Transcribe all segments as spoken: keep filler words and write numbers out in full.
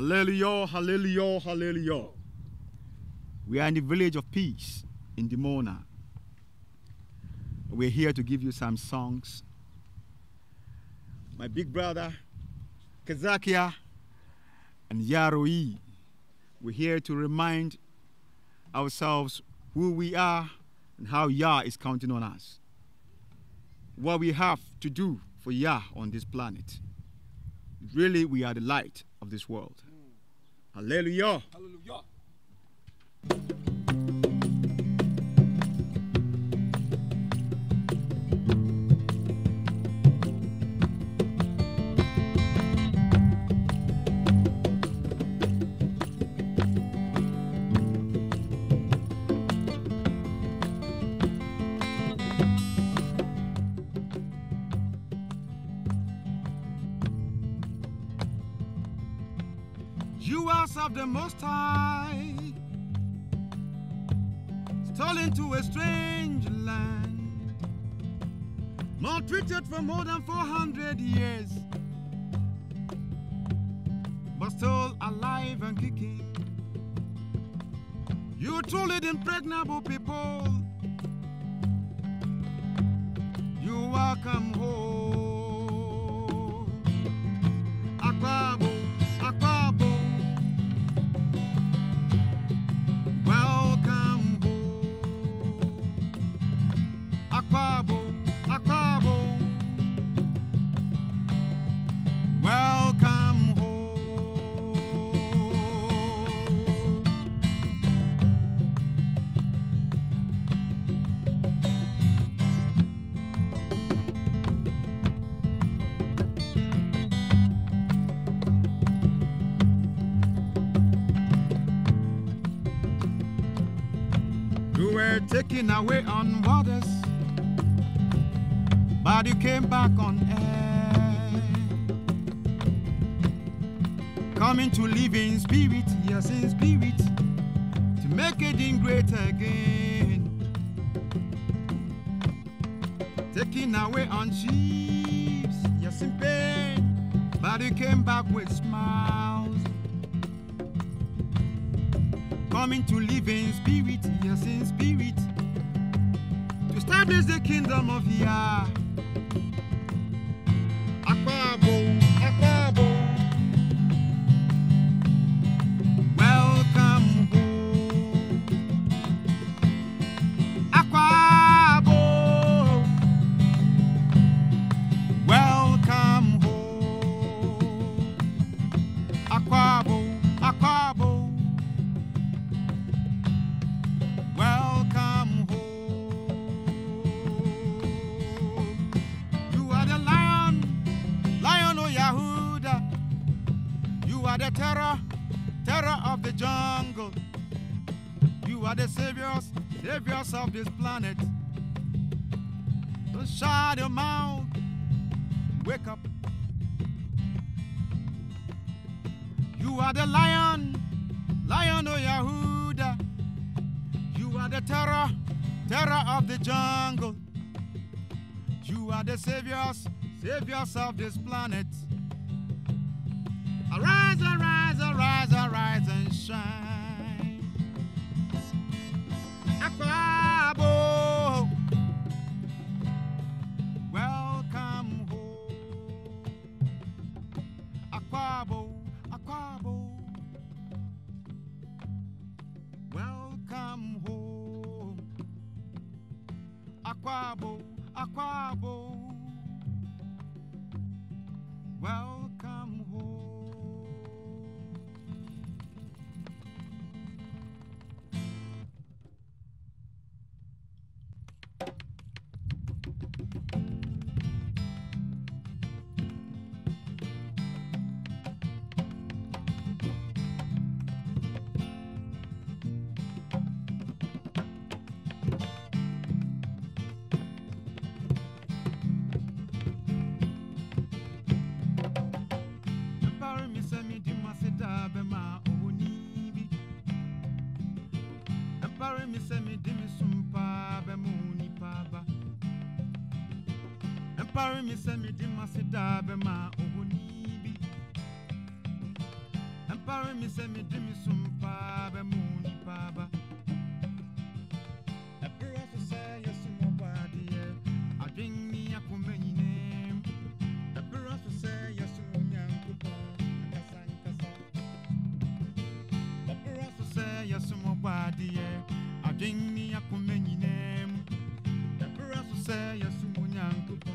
Hallelujah, hallelujah, hallelujah. We are in the Village of Peace in Dimona. We're here to give you some songs. My big brother, Kazakia and Yahroi, we're here to remind ourselves who we are and how Yah is counting on us. What we have to do for Yah on this planet. Really, we are the light of this world. Mm. Hallelujah. Hallelujah. Of the Most High, stolen to a strange land, maltreated for more than four hundred years, but still alive and kicking. You truly the impregnable people, you welcome home. Akwaaba. Taken away on waters, but you came back on air, coming to live in spirit, yes, in spirit, to make it in great again. Taken away on ships, yes, in pain, but you came back with smiles, coming to live in spirit, yes, in spirit, to establish the kingdom of Yah. Acabo, Acabo. Welcome home. Acabo. Welcome home. Acabo, Acabo. You are the terror, terror of the jungle. You are the saviors, saviors of this planet. Don't shut your mouth. Wake up. You are the lion, lion of Yahuda. You are the terror, terror of the jungle. You are the saviors, saviors of this planet. Arise, arise, arise, arise and shine. Acabo. Welcome home. Acabo, Acabo. Welcome home. Acabo, Acabo. Well. Empire me semi dimasida bema ohunibi. Barry me send me dreamy some paba moony paba. A prayer to say yes to my body. I drink me up for many name. A prayer to say yes to my young people. A prayer to say yes to my body. I drink me up for many name. A prayer to say yes to my young people.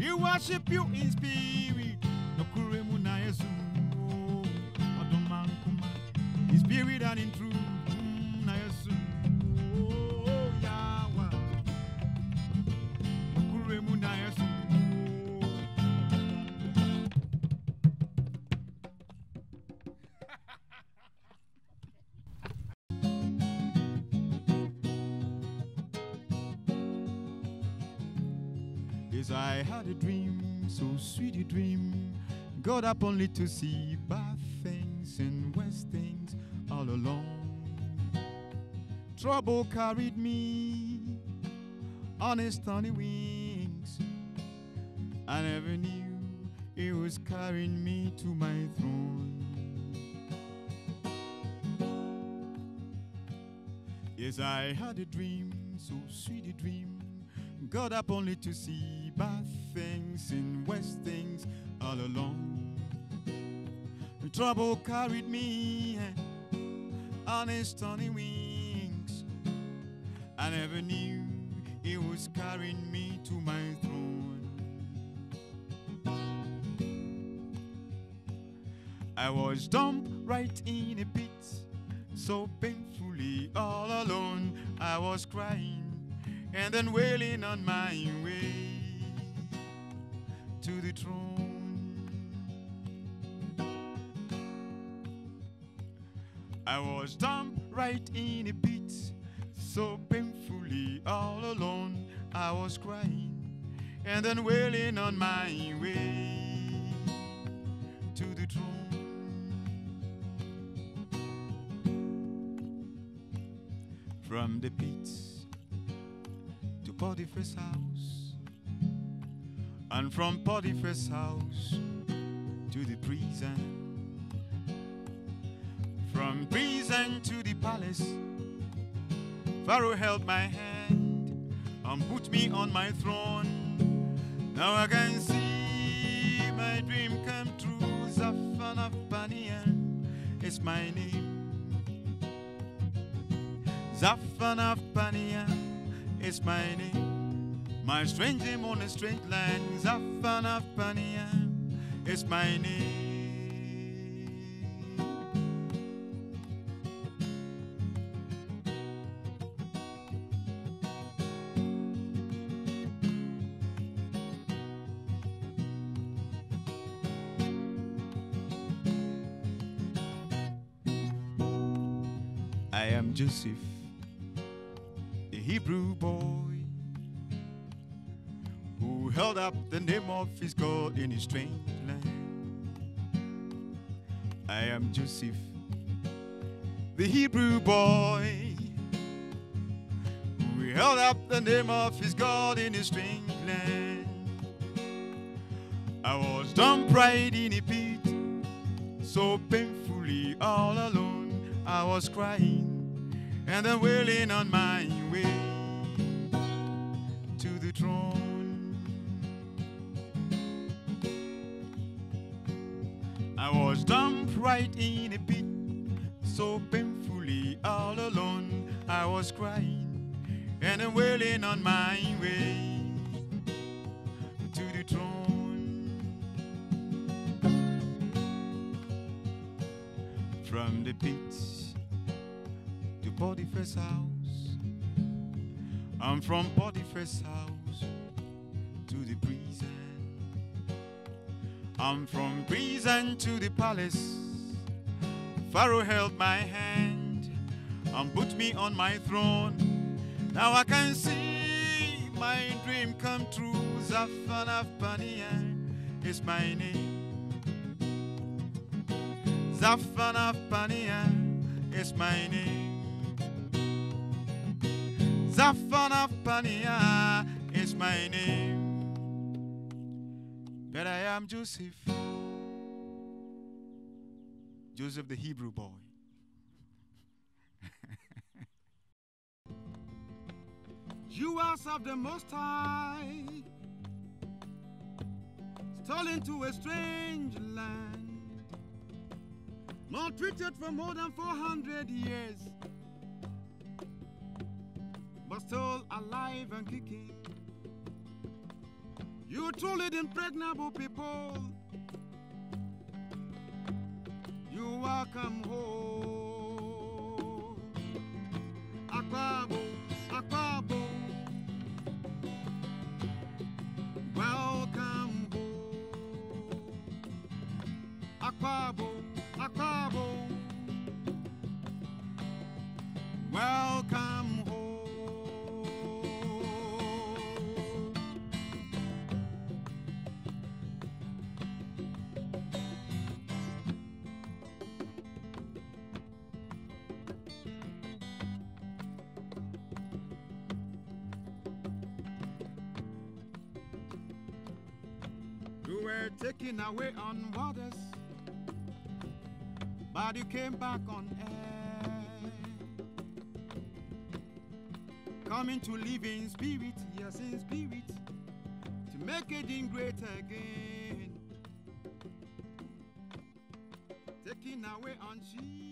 We worship you in spirit. In spirit and in truth. I had a dream, so sweet a dream. Got up only to see bad things and worse things all along. Trouble carried me on its tiny wings. I never knew it was carrying me to my throne. Yes, I had a dream, so sweet a dream. Got up only to see bad things and worst things all along. The trouble carried me on its tawny wings. I never knew it was carrying me to my throne. I was dumped right in a pit, so painfully all alone. I was crying and then wailing on my way to the throne. I was dumped right in a pit, so painfully all alone. I was crying and then wailing on my way to the throne. From the pit, Potiphar's house, and from Potiphar's house to the prison, from prison to the palace. Pharaoh held my hand and put me on my throne. Now I can see my dream come true. Zaphnath-Paaneah is my name. Zaphnath-Paaneah is my name. My strange name on a strange land. Zaphnath-Paaneah is my name. I am Joseph, a Hebrew boy, who held up the name of his God in a strange land. I am Joseph, the Hebrew boy, who held up the name of his God in a strange land. I was dumbfounded in a pit, so painfully all alone. I was crying and then wailing on my way to the throne. I was dumbfounded in a pit, so painfully all alone. I was crying and then wailing on my way to the throne. From the pit to Potiphar's house, and from Potiphar's house to the prison, and from prison to the palace. Pharaoh held my hand and put me on my throne. Now I can see my dream come true. Zaphnath-Paaneah is my name. Zaphnath-Paaneah is my name. Zaphnath-Paaneah is my name. But I am Joseph, Joseph the Hebrew boy. You are of the Most High, stolen to a strange land, maltreated for more than four hundred years, but still alive and kicking. You truly impregnable people, you welcome home. Acabo, Acabo, welcome home. Acabo, Acabo, welcome home. You were taken away on waters, but you came back on air, coming to live in spirit, yes, in spirit, to make it in great again, taking away on she.